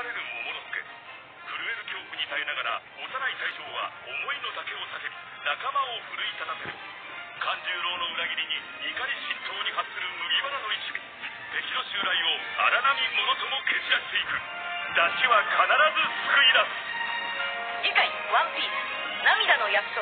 られる桃之助。震える恐怖に耐えながら幼い大将は思いの丈を叫び仲間を奮い立たせる。勘十郎の裏切りに怒り心頭に発する麦わらの一味、敵の襲来を荒波もろとも蹴散らしていく。出汁は必ず救い出す。次回ワンピース涙の約束。